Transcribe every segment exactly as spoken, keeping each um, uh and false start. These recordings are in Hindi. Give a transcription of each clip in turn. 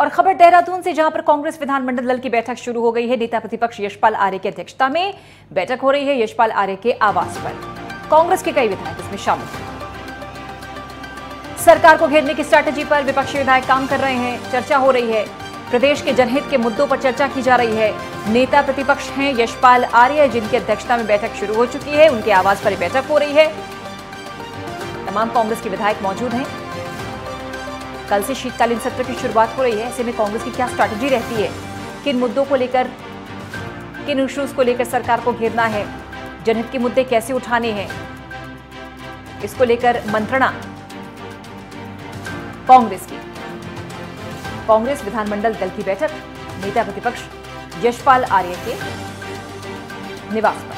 और खबर देहरादून से, जहां पर कांग्रेस विधानमंडल दल की बैठक शुरू हो गई है। नेता प्रतिपक्ष यशपाल आर्य की अध्यक्षता में बैठक हो रही है। यशपाल आर्य के आवास पर कांग्रेस के कई विधायक इसमें शामिल हैं। सरकार को घेरने की स्ट्रैटेजी पर विपक्षी विधायक काम कर रहे हैं, चर्चा हो रही है। प्रदेश के जनहित के मुद्दों पर चर्चा की जा रही है। नेता प्रतिपक्ष हैं यशपाल आर्य, जिनकी अध्यक्षता में बैठक शुरू हो चुकी है। उनके आवास पर बैठक हो रही है। तमाम कांग्रेस के विधायक मौजूद हैं। कल से शीतकालीन सत्र की शुरुआत हो रही है। ऐसे में कांग्रेस की क्या स्ट्रैटेजी रहती है, किन मुद्दों को लेकर, किन इश्यूज को लेकर सरकार को घेरना है, जनहित के मुद्दे कैसे उठाने हैं, इसको लेकर मंत्रणा कांग्रेस की। कांग्रेस विधानमंडल दल की बैठक नेता प्रतिपक्ष यशपाल आर्य के निवास पर।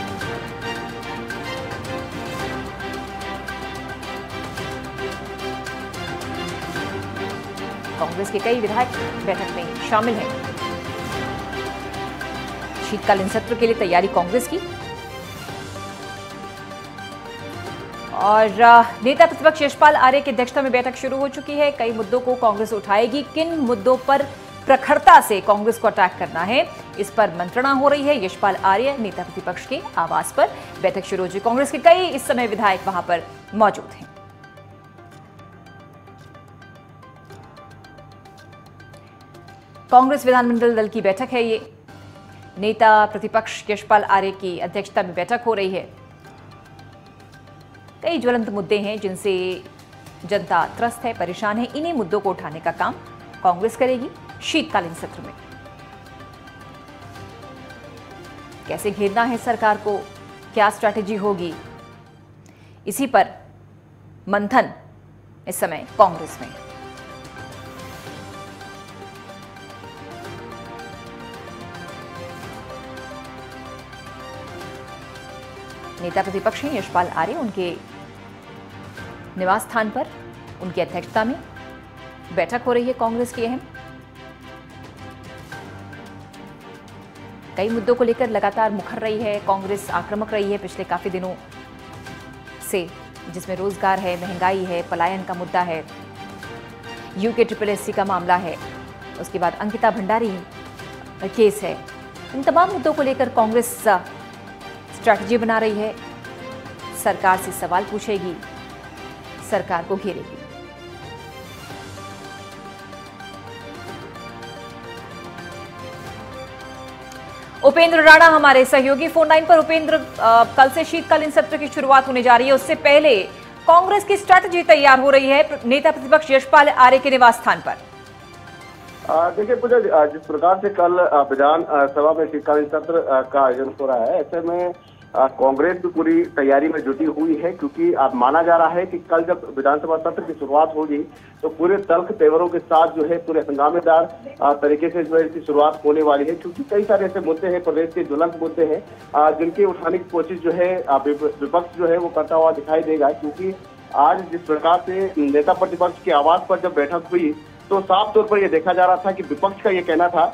कांग्रेस के कई विधायक बैठक में शामिल हैं। शीतकालीन सत्र के लिए तैयारी कांग्रेस की। और नेता प्रतिपक्ष यशपाल आर्य की अध्यक्षता में बैठक शुरू हो चुकी है। कई मुद्दों को कांग्रेस उठाएगी। किन मुद्दों पर प्रखरता से कांग्रेस को अटैक करना है, इस पर मंत्रणा हो रही है। यशपाल आर्य नेता प्रतिपक्ष के आवास पर बैठक शुरू हो चुकी। कांग्रेस के कई इस समय विधायक वहां पर मौजूद हैं। कांग्रेस विधानमंडल दल की बैठक है ये। नेता प्रतिपक्ष यशपाल आर्य की अध्यक्षता में बैठक हो रही है। कई ज्वलंत मुद्दे हैं जिनसे जनता त्रस्त है, परेशान है। इन्हीं मुद्दों को उठाने का काम कांग्रेस करेगी शीतकालीन सत्र में। कैसे घेरना है सरकार को, क्या स्ट्रैटेजी होगी, इसी पर मंथन इस समय कांग्रेस में। नेता प्रतिपक्ष हैं यशपाल आर्य, उनके निवास स्थान पर उनकी अध्यक्षता में बैठक हो रही है कांग्रेस की। अहम कई मुद्दों को लेकर लगातार मुखर रही है कांग्रेस, आक्रामक रही है पिछले काफी दिनों से, जिसमें रोजगार है, महंगाई है, पलायन का मुद्दा है, यूके ट्रिपल एस सी का मामला है, उसके बाद अंकिता भंडारी केस है। इन तमाम मुद्दों को लेकर कांग्रेस स्ट्रैटेजी बना रही है। सरकार से सवाल पूछेगी, सरकार को घेरेगी। उपेंद्र राणा हमारे सहयोगी फोन लाइन पर। उपेंद्र, कल से शीतकालीन सत्र की शुरुआत होने जा रही है, उससे पहले कांग्रेस की स्ट्रैटेजी तैयार हो रही है नेता प्रतिपक्ष यशपाल आर्य के निवास स्थान पर। देखिए पूजा, जिस प्रकार से कल विधान सभा में शीतकालीन सत्र का आयोजन हो रहा है, ऐसे में कांग्रेस भी पूरी तैयारी में जुटी हुई है। क्योंकि अब माना जा रहा है कि कल जब विधानसभा सत्र की शुरुआत होगी तो पूरे तल्ख तेवरों के साथ जो है पूरे हंगामेदार तरीके से जो है इसकी शुरुआत होने वाली है। क्योंकि कई सारे ऐसे मुद्दे हैं, प्रदेश के ज्वलंत मुद्दे हैं, जिनके उठाने की कोशिश जो है विपक्ष जो है वो करता हुआ दिखाई देगा। क्योंकि आज जिस प्रकार से नेता प्रतिपक्ष के आवास पर जब बैठक हुई तो साफ तौर पर यह देखा जा रहा था कि विपक्ष का यह कहना था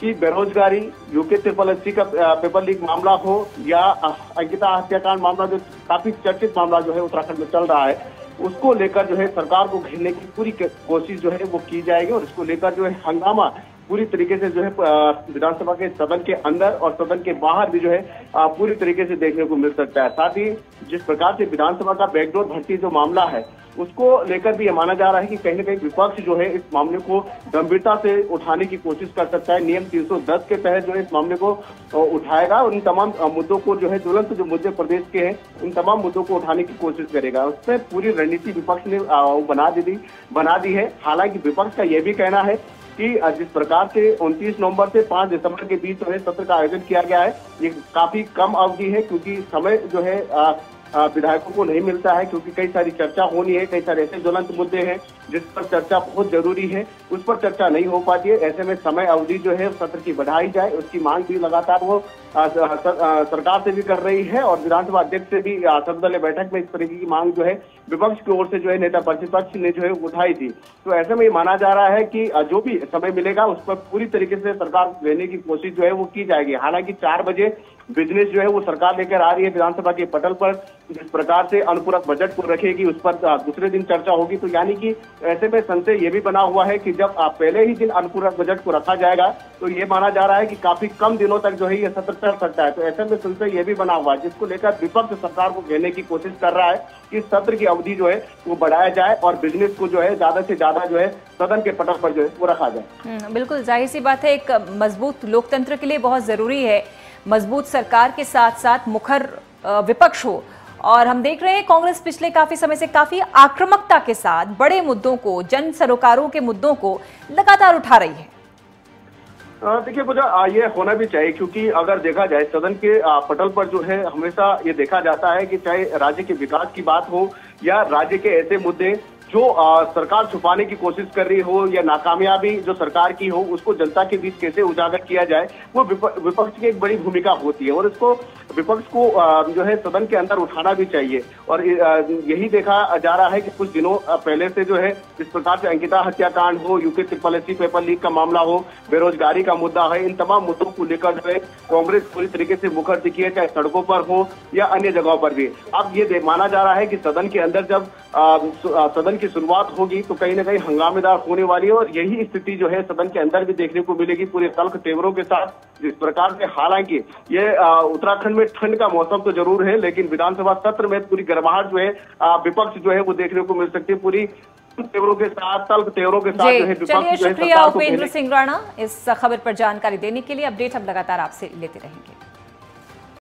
कि बेरोजगारी, यूके ट्रिपल एस सी का पेपर लीक मामला हो या अंकिता हत्याकांड मामला, जो काफी चर्चित मामला जो है उत्तराखंड में चल रहा है, उसको लेकर जो है सरकार को घेरने की पूरी कोशिश जो है वो की जाएगी। और इसको लेकर जो है हंगामा पूरी तरीके से जो है विधानसभा के सदन के अंदर और सदन के बाहर भी जो है पूरी तरीके से देखने को मिल सकता है। साथ ही जिस प्रकार से विधानसभा का बैकडोर भर्ती जो मामला है उसको लेकर भी ये माना जा रहा है कि कहीं ना कहीं विपक्ष जो है इस मामले को गंभीरता से उठाने की कोशिश कर सकता है। नियम तीन सौ दस के तहत जो है इस मामले को उठाएगा और इन तमाम मुद्दों को जो है तुरंत जो मुद्दे प्रदेश के हैं उन तमाम मुद्दों को उठाने की कोशिश करेगा। उसमें पूरी रणनीति विपक्ष ने बना दी बना दी है। हालांकि विपक्ष का यह भी कहना है कि जिस प्रकार से उनतीस नवंबर से पाँच दिसंबर के बीच जो है सत्र का आयोजन किया गया है, ये काफी कम अवधि है क्योंकि समय जो है विधायकों को नहीं मिलता है। क्योंकि कई सारी चर्चा होनी है, कई सारे ऐसे ज्वलंत मुद्दे हैं जिस पर चर्चा बहुत जरूरी है, उस पर चर्चा नहीं हो पाती है। ऐसे में समय अवधि जो है सत्र की बढ़ाई जाए, उसकी मांग भी लगातार वो आ, सर, आ, सरकार से भी कर रही है और विधानसभा अध्यक्ष से भी सर्वदलीय बैठक में इस तरीके की मांग जो है विपक्ष की ओर से जो है नेता प्रतिपक्ष ने जो है उठाई थी। तो ऐसे में ये माना जा रहा है कि जो भी समय मिलेगा उस पर पूरी तरीके से सरकार लेने की कोशिश जो है वो की जाएगी। हालांकि चार बजे बिजनेस जो है वो सरकार लेकर आ रही है विधानसभा के पटल पर। जिस प्रकार से अनुपूरक बजट को रखेगी उस पर दूसरे दिन चर्चा होगी। तो यानी कि ऐसे में संशय ये भी बना हुआ है कि जब पहले ही दिन अनुपूरक बजट को रखा जाएगा तो ये माना जा रहा है कि काफी कम दिनों तक जो है ये सत्र चल सकता है। तो ऐसे में संशय ये भी बना हुआ है, जिसको लेकर विपक्ष सरकार को घेरने की कोशिश कर रहा है कि सत्र की अवधि जो है वो बढ़ाया जाए और बिजनेस को जो है ज्यादा से ज्यादा जो है सदन के पटल पर जो है वो रखा जाए। बिल्कुल जाहिर सी बात है, एक मजबूत लोकतंत्र के लिए बहुत जरूरी है मजबूत सरकार के साथ साथ मुखर विपक्ष हो। और हम देख रहे हैं कांग्रेस पिछले काफी समय से काफी आक्रामकता के साथ बड़े मुद्दों को, जन सरोकारों के मुद्दों को लगातार उठा रही है। देखिए पूजा, ये होना भी चाहिए, क्योंकि अगर देखा जाए सदन के पटल पर जो है हमेशा ये देखा जाता है कि चाहे राज्य के विकास की बात हो या राज्य के ऐसे मुद्दे जो आ, सरकार छुपाने की कोशिश कर रही हो या नाकामयाबी जो सरकार की हो उसको जनता के बीच कैसे उजागर किया जाए, वो विप, विपक्ष की एक बड़ी भूमिका होती है और इसको विपक्ष को आ, जो है सदन के अंदर उठाना भी चाहिए। और आ, यही देखा जा रहा है कि कुछ दिनों पहले से जो है जिस प्रकार से अंकिता हत्याकांड हो, UK triple S C paper leak का मामला हो, बेरोजगारी का मुद्दा है, इन तमाम मुद्दों को लेकर जो है कांग्रेस पूरी तरीके से मुखर दिखी है, चाहे सड़कों पर हो या अन्य जगहों पर भी। अब ये माना जा रहा है कि सदन के अंदर जब सदन की शुरुआत होगी तो कहीं ना कहीं हंगामेदार होने वाली है और यही स्थिति जो है सदन के अंदर भी देखने को मिलेगी पूरे तल्ख तेवरों के साथ, जिस प्रकार से। हालांकि ये उत्तराखंड में ठंड का मौसम तो जरूर है, लेकिन विधानसभा सत्र में पूरी गर्माहट जो है विपक्ष जो है वो देखने को मिल सकती है पूरी तेवरों के साथ, तल्ख तेवरों के साथ जो है विपक्ष। शुक्रिया उपेंद्र सिंह राणा इस खबर पर जानकारी देने के लिए। अपडेट हम लगातार आपसे लेते रहेंगे।